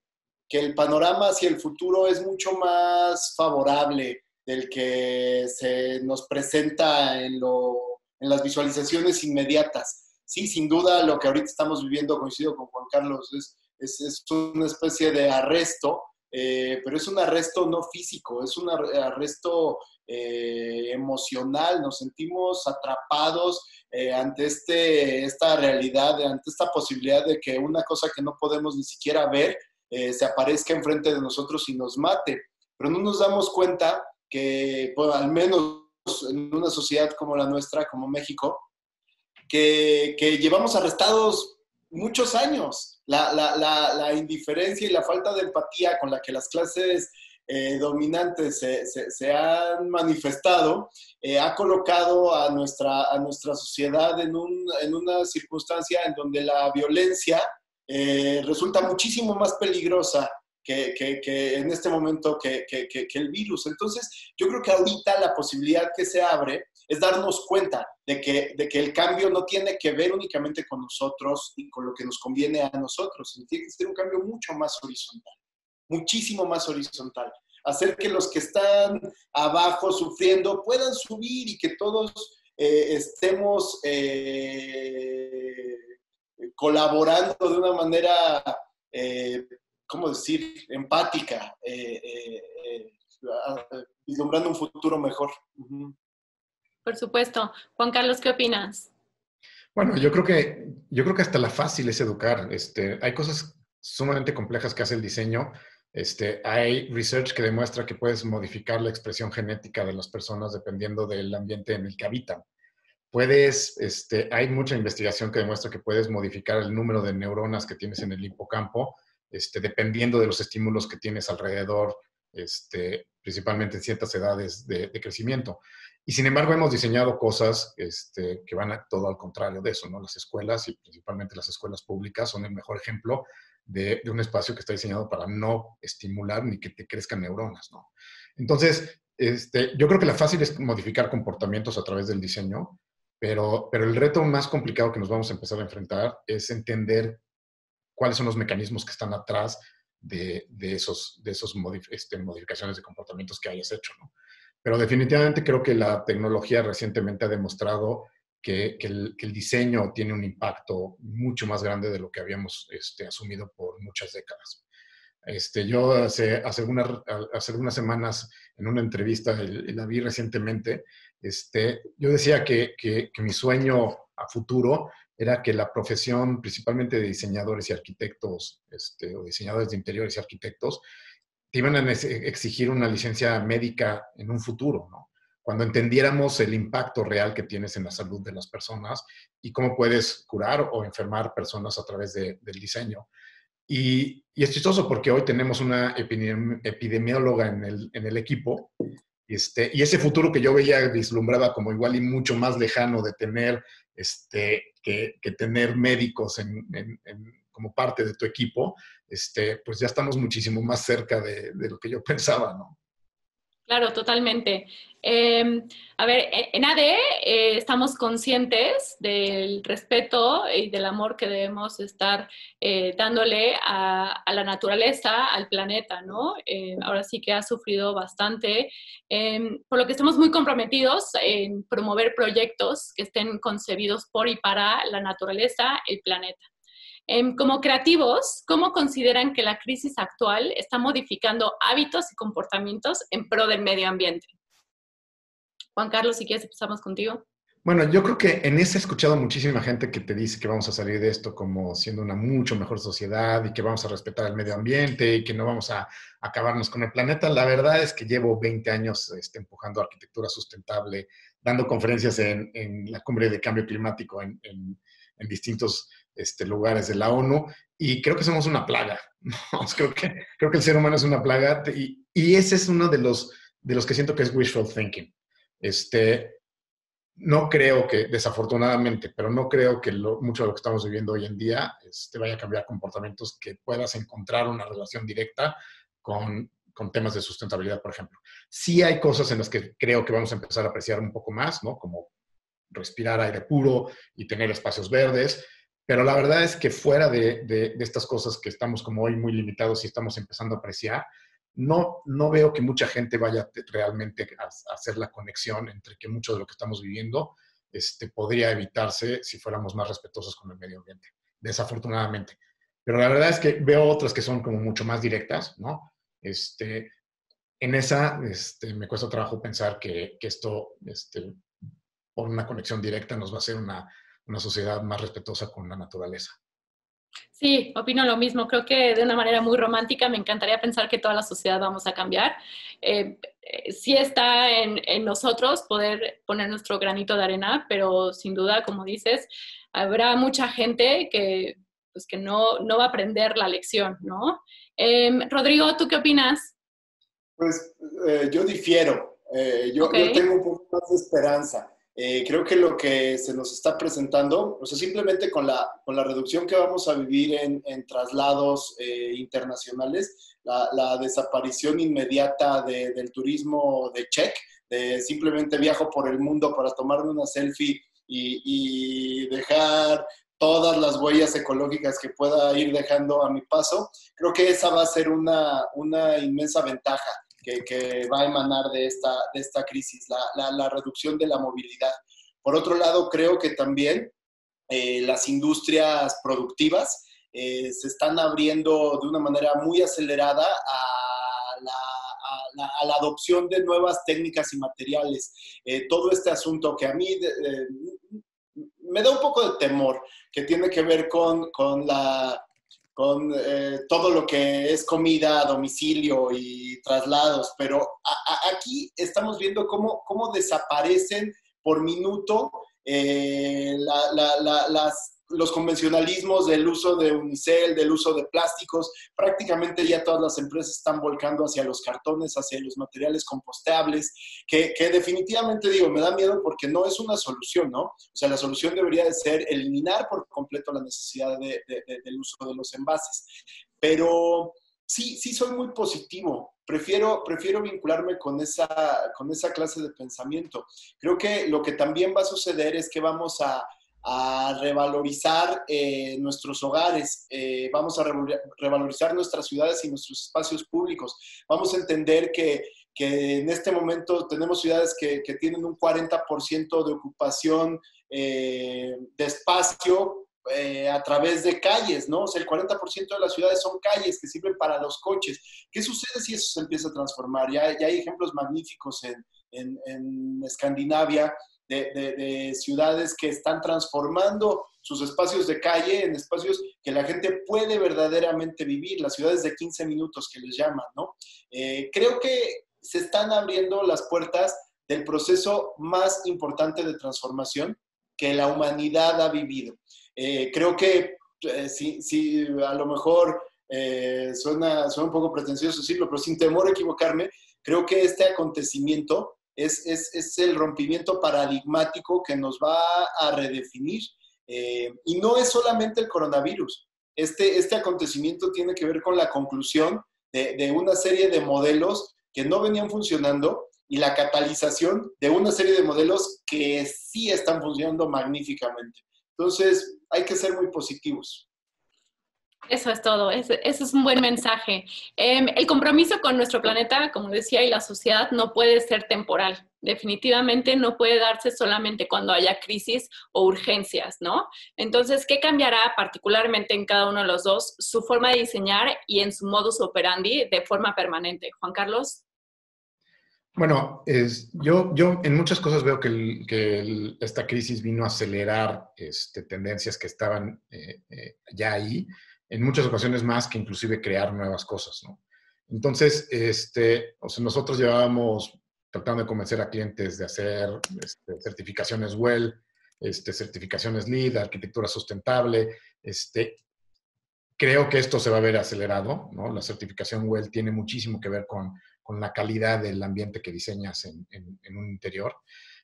que el panorama hacia el futuro es mucho más favorable del que se nos presenta en, lo, en las visualizaciones inmediatas. Sí, sin duda, lo que ahorita estamos viviendo, coincido con Juan Carlos, es, es, es una especie de arresto, eh, pero es un arresto no físico, es un arresto... Eh, emocional, nos sentimos atrapados eh, ante este, esta realidad, ante esta posibilidad de que una cosa que no podemos ni siquiera ver eh, se aparezca enfrente de nosotros y nos mate, pero no nos damos cuenta que, bueno, al menos en una sociedad como la nuestra, como México, que, que llevamos arrestados muchos años, la, la, la, la indiferencia y la falta de empatía con la que las clases Eh, dominantes se, se, se han manifestado, eh, ha colocado a nuestra, a nuestra sociedad en, un, en una circunstancia en donde la violencia eh, resulta muchísimo más peligrosa que, que, que en este momento que, que, que, que el virus. Entonces, yo creo que ahorita la posibilidad que se abre es darnos cuenta de que, de que el cambio no tiene que ver únicamente con nosotros y con lo que nos conviene a nosotros, sino tiene que ser un cambio mucho más horizontal. Muchísimo más horizontal. Hacer que los que están abajo sufriendo puedan subir y que todos eh, estemos eh, colaborando de una manera eh, ¿cómo decir?, empática, eh, eh, eh, vislumbrando un futuro mejor. Uh-huh. Por supuesto. Juan Carlos, ¿qué opinas? Bueno, yo creo que, yo creo que hasta la fácil es educar. Este, hay cosas sumamente complejas que hace el diseño. Este, hay research que demuestra que puedes modificar la expresión genética de las personas dependiendo del ambiente en el que habitan. Puedes, este, hay mucha investigación que demuestra que puedes modificar el número de neuronas que tienes en el hipocampo, este, dependiendo de los estímulos que tienes alrededor, este, principalmente en ciertas edades de, de crecimiento. Y sin embargo hemos diseñado cosas este, que van a, todo al contrario de eso, ¿no? Las escuelas, y principalmente las escuelas públicas, son el mejor ejemplo de, de un espacio que está diseñado para no estimular ni que te crezcan neuronas, ¿no? Entonces, este, yo creo que la fácil es modificar comportamientos a través del diseño, pero, pero el reto más complicado que nos vamos a empezar a enfrentar es entender cuáles son los mecanismos que están atrás de, de esos, de esos modif- este, modificaciones de comportamientos que hayas hecho, ¿no? Pero definitivamente creo que la tecnología recientemente ha demostrado que, que, el, que el diseño tiene un impacto mucho más grande de lo que habíamos este, asumido por muchas décadas. Este, yo hace, hace, una, hace algunas semanas, en una entrevista, la vi recientemente, este, yo decía que, que, que mi sueño a futuro era que la profesión, principalmente de diseñadores y arquitectos, este, o diseñadores de interiores y arquitectos, te iban a exigir una licencia médica en un futuro, ¿no? Cuando entendiéramos el impacto real que tienes en la salud de las personas y cómo puedes curar o enfermar personas a través de, del diseño. Y, y es chistoso porque hoy tenemos una epidemi- epidemióloga en el, en el equipo, este, y ese futuro que yo veía vislumbraba como igual y mucho más lejano de tener, este, que, que tener médicos en, en, en como parte de tu equipo, este, pues ya estamos muchísimo más cerca de, de lo que yo pensaba, ¿no? Claro, totalmente. Eh, a ver, en A D E eh, estamos conscientes del respeto y del amor que debemos estar eh, dándole a, a la naturaleza, al planeta, ¿no? Eh, ahora sí que ha sufrido bastante, eh, por lo que estamos muy comprometidos en promover proyectos que estén concebidos por y para la naturaleza, el planeta. Como creativos, ¿cómo consideran que la crisis actual está modificando hábitos y comportamientos en pro del medio ambiente? Juan Carlos, si quieres empezamos contigo. Bueno, yo creo que en eso he escuchado muchísima gente que te dice que vamos a salir de esto como siendo una mucho mejor sociedad y que vamos a respetar el medio ambiente y que no vamos a acabarnos con el planeta. La verdad es que llevo veinte años este, empujando arquitectura sustentable, dando conferencias en, en la cumbre de cambio climático en, en, en distintos Este, lugares de la ONU, y creo que somos una plaga. creo, que, creo que el ser humano es una plaga, y, y ese es uno de los, de los que siento que es wishful thinking. Este, no creo que, desafortunadamente, pero no creo que lo, mucho de lo que estamos viviendo hoy en día este, vaya a cambiar comportamientos que puedas encontrar una relación directa con, con temas de sustentabilidad, por ejemplo. Sí hay cosas en las que creo que vamos a empezar a apreciar un poco más, ¿no? Como respirar aire puro y tener espacios verdes. Pero la verdad es que fuera de, de, de estas cosas que estamos como hoy muy limitados y estamos empezando a apreciar, no, no veo que mucha gente vaya realmente a, a hacer la conexión entre que mucho de lo que estamos viviendo este, podría evitarse si fuéramos más respetuosos con el medio ambiente, desafortunadamente. Pero la verdad es que veo otras que son como mucho más directas, ¿no? Este, en esa este, me cuesta trabajo pensar que, que esto, este, por una conexión directa, nos va a hacer una... una sociedad más respetuosa con la naturaleza. Sí, opino lo mismo. Creo que de una manera muy romántica me encantaría pensar que toda la sociedad vamos a cambiar. Eh, eh, sí está en, en nosotros poder poner nuestro granito de arena, pero sin duda, como dices, habrá mucha gente que, pues, que no, no va a aprender la lección, ¿no? Eh, Rodrigo, ¿tú qué opinas? Pues eh, yo difiero. Eh, yo, okay. yo tengo un poco más de esperanza. Eh, creo que lo que se nos está presentando, o sea, simplemente con la, con la reducción que vamos a vivir en, en traslados eh, internacionales, la, la desaparición inmediata de, del turismo de check, de simplemente viajo por el mundo para tomarme una selfie y, y dejar todas las huellas ecológicas que pueda ir dejando a mi paso, creo que esa va a ser una, una inmensa ventaja. Que, que va a emanar de esta, de esta crisis, la, la, la reducción de la movilidad. Por otro lado, creo que también eh, las industrias productivas eh, se están abriendo de una manera muy acelerada a la, a la, a la adopción de nuevas técnicas y materiales. Eh, todo este asunto que a mí eh, me da un poco de temor, que tiene que ver con, con la... con eh, todo lo que es comida a domicilio y traslados, pero a, a, aquí estamos viendo cómo, cómo desaparecen por minuto eh, la, la, la, las, los convencionalismos del uso de unicel, del uso de plásticos. Prácticamente ya todas las empresas están volcando hacia los cartones, hacia los materiales compostables, que, que definitivamente, digo, me da miedo porque no es una solución, ¿no? O sea, la solución debería de ser eliminar por completo la necesidad de, de, de, del uso de los envases. Pero sí, sí soy muy positivo. Prefiero, prefiero vincularme con esa, con esa clase de pensamiento. Creo que lo que también va a suceder es que vamos a a revalorizar eh, nuestros hogares, eh, vamos a re- revalorizar nuestras ciudades y nuestros espacios públicos. Vamos a entender que, que en este momento tenemos ciudades que, que tienen un cuarenta por ciento de ocupación eh, de espacio Eh, a través de calles, ¿no? O sea, el cuarenta por ciento de las ciudades son calles que sirven para los coches. ¿Qué sucede si eso se empieza a transformar? Ya, ya hay ejemplos magníficos en, en, en Escandinavia de, de, de ciudades que están transformando sus espacios de calle en espacios que la gente puede verdaderamente vivir, las ciudades de quince minutos que les llaman, ¿no? Eh, creo que se están abriendo las puertas del proceso más importante de transformación que la humanidad ha vivido. Eh, creo que eh, sí, sí, a lo mejor eh, suena, suena un poco pretencioso decirlo, pero sin temor a equivocarme, creo que este acontecimiento es, es, es el rompimiento paradigmático que nos va a redefinir. Eh, y no es solamente el coronavirus. Este, este acontecimiento tiene que ver con la conclusión de, de una serie de modelos que no venían funcionando y la catalización de una serie de modelos que sí están funcionando magníficamente. Entonces, hay que ser muy positivos. Eso es todo. Eso es un buen mensaje. Eh, el compromiso con nuestro planeta, como decía, y la sociedad no puede ser temporal. Definitivamente no puede darse solamente cuando haya crisis o urgencias, ¿no? Entonces, ¿qué cambiará particularmente en cada uno de los dos? Su forma de diseñar y en su modus operandi de forma permanente. Juan Carlos. Bueno, es, yo, yo en muchas cosas veo que, el, que el, esta crisis vino a acelerar este, tendencias que estaban eh, eh, ya ahí, en muchas ocasiones más que inclusive crear nuevas cosas, ¿no? Entonces, este, o sea, nosotros llevábamos tratando de convencer a clientes de hacer este, certificaciones W E L L, este, certificaciones LEED, arquitectura sustentable. Este, creo que esto se va a ver acelerado, ¿no? La certificación W E L L tiene muchísimo que ver con... con la calidad del ambiente que diseñas en, en, en un interior.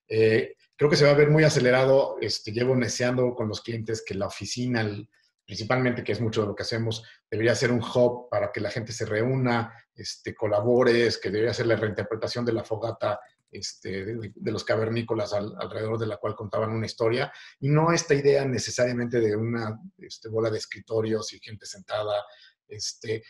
Eh, creo que se va a ver muy acelerado. Este, llevo neceando con los clientes que la oficina, el, principalmente, que es mucho de lo que hacemos, debería ser un hub para que la gente se reúna, este, colabore, que debería ser la reinterpretación de la fogata este, de, de los cavernícolas al, alrededor de la cual contaban una historia. Y no esta idea necesariamente de una este, bola de escritorios y gente sentada. Este,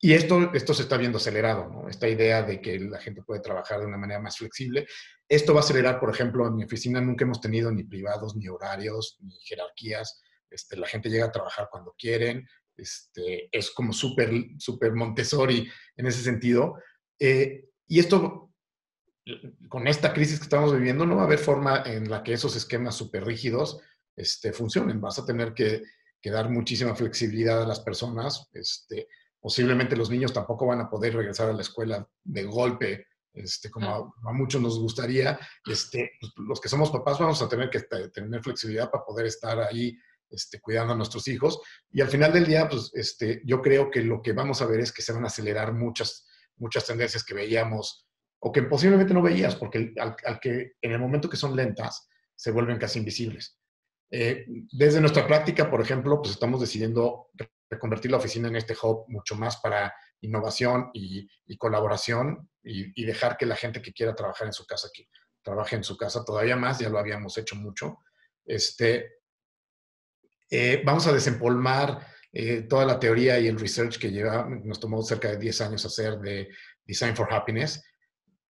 Y esto, esto se está viendo acelerado, ¿no? Esta idea de que la gente puede trabajar de una manera más flexible. Esto va a acelerar, por ejemplo, en mi oficina nunca hemos tenido ni privados, ni horarios, ni jerarquías. Este, la gente llega a trabajar cuando quieren. Este, es como súper súper Montessori en ese sentido. Eh, y esto, con esta crisis que estamos viviendo, no va a haber forma en la que esos esquemas súper rígidos este, funcionen. Vas a tener que, que dar muchísima flexibilidad a las personas, este, posiblemente los niños tampoco van a poder regresar a la escuela de golpe, este, como a, a muchos nos gustaría. Este, los que somos papás vamos a tener que tener flexibilidad para poder estar ahí este, cuidando a nuestros hijos. Y al final del día, pues, este, yo creo que lo que vamos a ver es que se van a acelerar muchas, muchas tendencias que veíamos o que posiblemente no veías, porque al, al que, en el momento que son lentas, se vuelven casi invisibles. Eh, desde nuestra práctica, por ejemplo, pues estamos decidiendo reconvertir la oficina en este hub mucho más para innovación y, y colaboración y, y dejar que la gente que quiera trabajar en su casa aquí, trabaje en su casa todavía más, ya lo habíamos hecho mucho. Este, eh, vamos a desempolvar eh, toda la teoría y el research que lleva, nos tomó cerca de diez años hacer de Design for Happiness.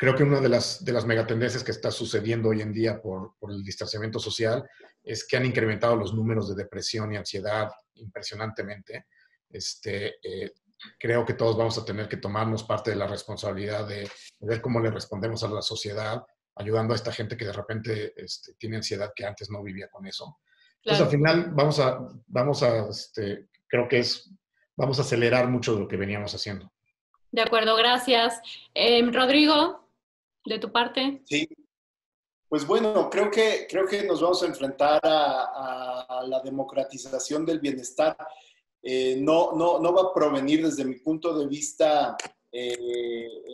Creo que una de las, de las megatendencias que está sucediendo hoy en día por, por el distanciamiento social es que han incrementado los números de depresión y ansiedad impresionantemente. Este, eh, creo que todos vamos a tener que tomarnos parte de la responsabilidad de ver cómo le respondemos a la sociedad, ayudando a esta gente que de repente este, tiene ansiedad que antes no vivía con eso. Claro. Entonces, al final, vamos a, vamos a este, creo que es, vamos a acelerar mucho de lo que veníamos haciendo. De acuerdo, gracias. Eh, Rodrigo, de tu parte. Sí. Pues bueno, creo que, creo que nos vamos a enfrentar a, a, a la democratización del bienestar. Eh, no, no, no va a provenir desde mi punto de vista eh,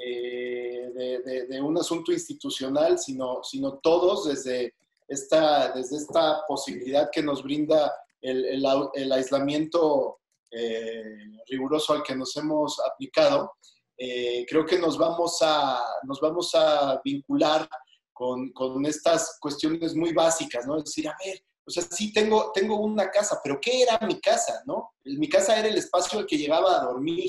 eh, de, de, de un asunto institucional, sino, sino todos desde esta, desde esta posibilidad que nos brinda el, el, el aislamiento eh, riguroso al que nos hemos aplicado. Eh, creo que nos vamos a, nos vamos a vincular Con, con estas cuestiones muy básicas, ¿no? Es decir, a ver, o sea, sí tengo, tengo una casa, pero ¿qué era mi casa, no? Mi casa era el espacio al que llegaba a dormir.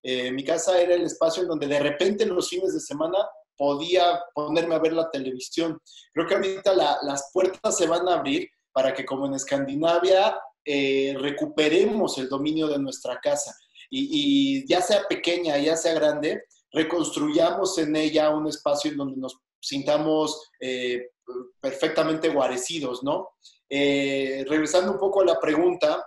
Eh, mi casa era el espacio en donde de repente los fines de semana podía ponerme a ver la televisión. Creo que ahorita la, las puertas se van a abrir para que, como en Escandinavia, eh, recuperemos el dominio de nuestra casa. Y, y ya sea pequeña, ya sea grande, reconstruyamos en ella un espacio en donde nos sintamos eh, perfectamente guarecidos, ¿no? Eh, regresando un poco a la pregunta,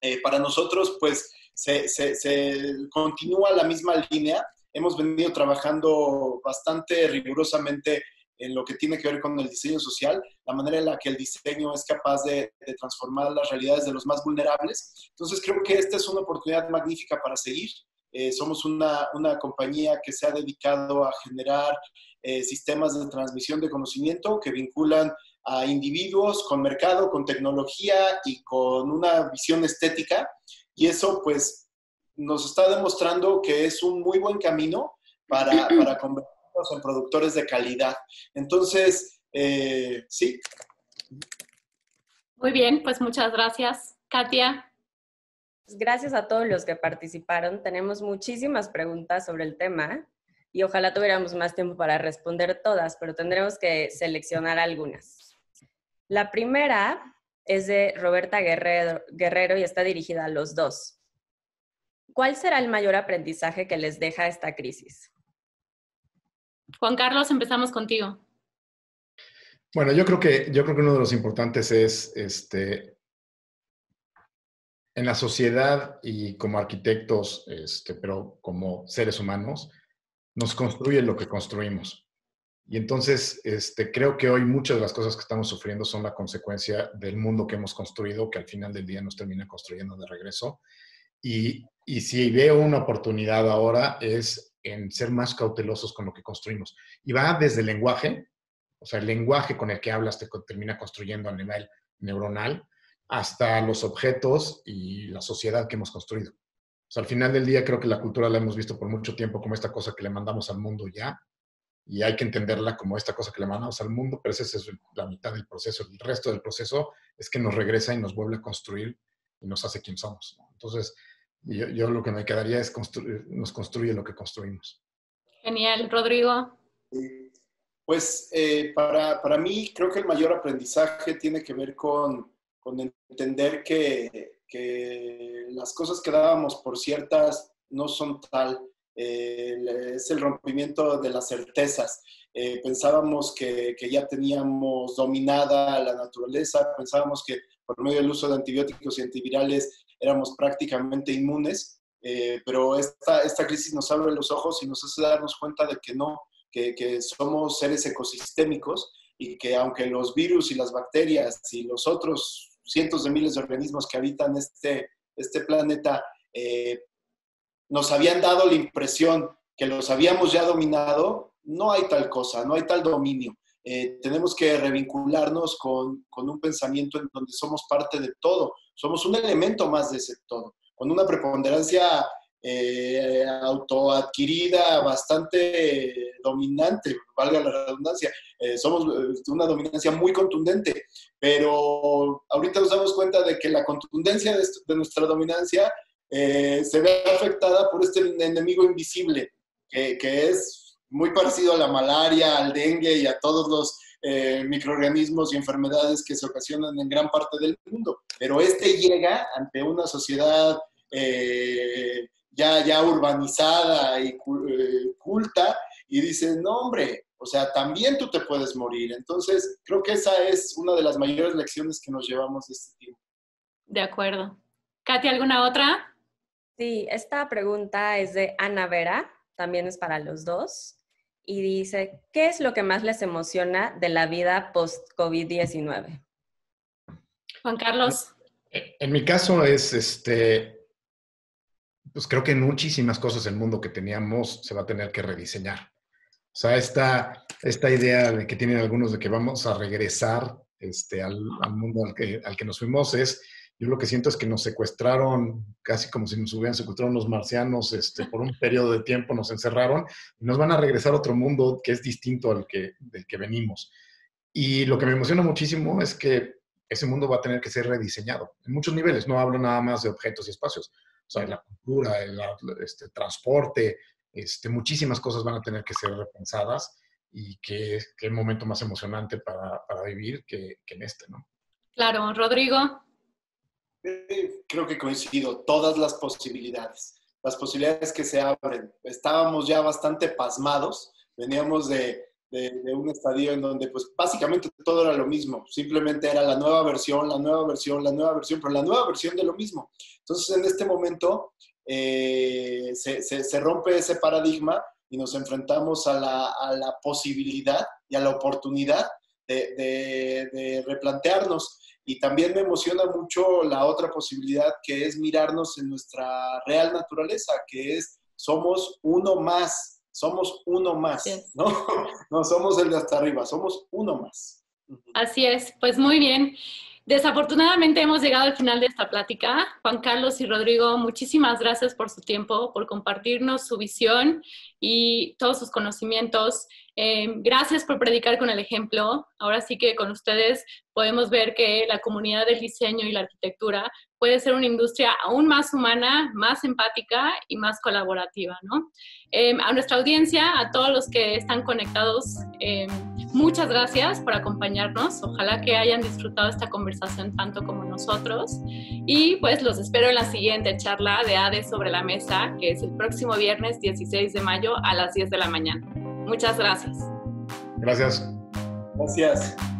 eh, para nosotros, pues, se, se, se continúa la misma línea. Hemos venido trabajando bastante rigurosamente en lo que tiene que ver con el diseño social, la manera en la que el diseño es capaz de, de transformar las realidades de los más vulnerables. Entonces, creo que esta es una oportunidad magnífica para seguir. Eh, somos una, una compañía que se ha dedicado a generar eh, sistemas de transmisión de conocimiento que vinculan a individuos con mercado, con tecnología y con una visión estética. Y eso, pues, nos está demostrando que es un muy buen camino para, para convertirnos en productores de calidad. Entonces, eh, sí. Muy bien, pues muchas gracias. Katia. Gracias a todos los que participaron. Tenemos muchísimas preguntas sobre el tema y ojalá tuviéramos más tiempo para responder todas, pero tendremos que seleccionar algunas. La primera es de Roberta Guerrero, Guerrero y está dirigida a los dos. ¿Cuál será el mayor aprendizaje que les deja esta crisis? Juan Carlos, empezamos contigo. Bueno, yo creo que, yo creo que uno de los importantes es... este en la sociedad y como arquitectos, este, pero como seres humanos, nos construye lo que construimos. Y entonces este, creo que hoy muchas de las cosas que estamos sufriendo son la consecuencia del mundo que hemos construido, que al final del día nos termina construyendo de regreso. Y, y si veo una oportunidad ahora es en ser más cautelosos con lo que construimos. Y va desde el lenguaje, o sea, el lenguaje con el que hablas te termina construyendo a nivel neuronal, hasta los objetos y la sociedad que hemos construido. O sea, al final del día creo que la cultura la hemos visto por mucho tiempo como esta cosa que le mandamos al mundo ya, y hay que entenderla como esta cosa que le mandamos al mundo, pero esa es la mitad del proceso. El resto del proceso es que nos regresa y nos vuelve a construir y nos hace quien somos, ¿no? Entonces, yo, yo lo que me quedaría es construir, nos construye lo que construimos. Genial. Rodrigo. Pues eh, para, para mí creo que el mayor aprendizaje tiene que ver con con entender que, que las cosas que dábamos por ciertas no son tal. Eh, es el rompimiento de las certezas. Eh, pensábamos que, que ya teníamos dominada la naturaleza, pensábamos que por medio del uso de antibióticos y antivirales éramos prácticamente inmunes, eh, pero esta, esta crisis nos abre los ojos y nos hace darnos cuenta de que no, que, que somos seres ecosistémicos, y que aunque los virus y las bacterias y los otros cientos de miles de organismos que habitan este, este planeta eh, nos habían dado la impresión que los habíamos ya dominado, no hay tal cosa, no hay tal dominio. Eh, tenemos que revincularnos con, con un pensamiento en donde somos parte de todo, somos un elemento más de ese todo, con una preponderancia eh, autoadquirida bastante dominante, valga la redundancia. Eh, somos una dominancia muy contundente, pero ahorita nos damos cuenta de que la contundencia de, esto, de nuestra dominancia eh, se ve afectada por este enemigo invisible, que, que es muy parecido a la malaria, al dengue y a todos los eh, microorganismos y enfermedades que se ocasionan en gran parte del mundo. Pero este llega ante una sociedad eh, ya, ya urbanizada y eh, culta y dice, no hombre, o sea, también tú te puedes morir. Entonces, creo que esa es una de las mayores lecciones que nos llevamos de este tiempo. De acuerdo. Katia, ¿alguna otra? Sí, esta pregunta es de Ana Vera, también es para los dos, y dice, ¿qué es lo que más les emociona de la vida post COVID diecinueve? Juan Carlos. En mi caso es, este, pues creo que en muchísimas cosas del mundo que teníamos se va a tener que rediseñar. O sea, esta, esta idea de que tienen algunos de que vamos a regresar este, al, al mundo al que, al que nos fuimos es, yo lo que siento es que nos secuestraron, casi como si nos hubieran secuestrado los marcianos, este, por un periodo de tiempo nos encerraron, y nos van a regresar a otro mundo que es distinto al que, del que venimos. Y lo que me emociona muchísimo es que ese mundo va a tener que ser rediseñado en muchos niveles. No hablo nada más de objetos y espacios. O sea, la cultura, el este, transporte, Este, muchísimas cosas van a tener que ser repensadas y que es el momento más emocionante para, para vivir que, que en este, ¿no? Claro. Rodrigo. Creo que coincido. Todas las posibilidades. Las posibilidades que se abren. Estábamos ya bastante pasmados. Veníamos de, de, de un estadio en donde pues básicamente todo era lo mismo. Simplemente era la nueva versión, la nueva versión, la nueva versión, pero la nueva versión de lo mismo. Entonces, en este momento... Eh, se, se, se rompe ese paradigma y nos enfrentamos a la, a la posibilidad y a la oportunidad de, de, de replantearnos. Y también me emociona mucho la otra posibilidad, que es mirarnos en nuestra real naturaleza, que es somos uno más, somos uno más, ¿no? No somos el de hasta arriba, somos uno más. Así es, pues muy bien. Desafortunadamente hemos llegado al final de esta plática. Juan Carlos y Rodrigo, muchísimas gracias por su tiempo, por compartirnos su visión y todos sus conocimientos. Eh, gracias por predicar con el ejemplo. Ahora sí que con ustedes podemos ver que la comunidad del diseño y la arquitectura puede ser una industria aún más humana, más empática y más colaborativa, ¿no? Eh, a nuestra audiencia, a todos los que están conectados, eh, muchas gracias por acompañarnos. Ojalá que hayan disfrutado esta conversación tanto como nosotros. Y pues los espero en la siguiente charla de A D E sobre la mesa, que es el próximo viernes dieciséis de mayo a las diez de la mañana. Muchas gracias. Gracias. Gracias.